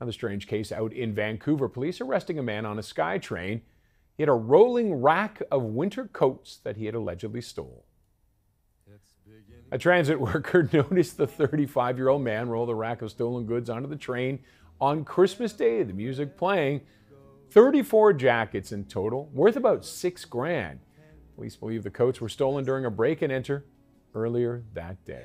Another strange case out in Vancouver. Police arresting a man on a SkyTrain. He had a rolling rack of winter coats that he had allegedly stole. A transit worker noticed the 35-year-old man roll the rack of stolen goods onto the train on Christmas Day. The music playing. 34 jackets in total, worth about $6,000. Police believe the coats were stolen during a break and enter earlier that day.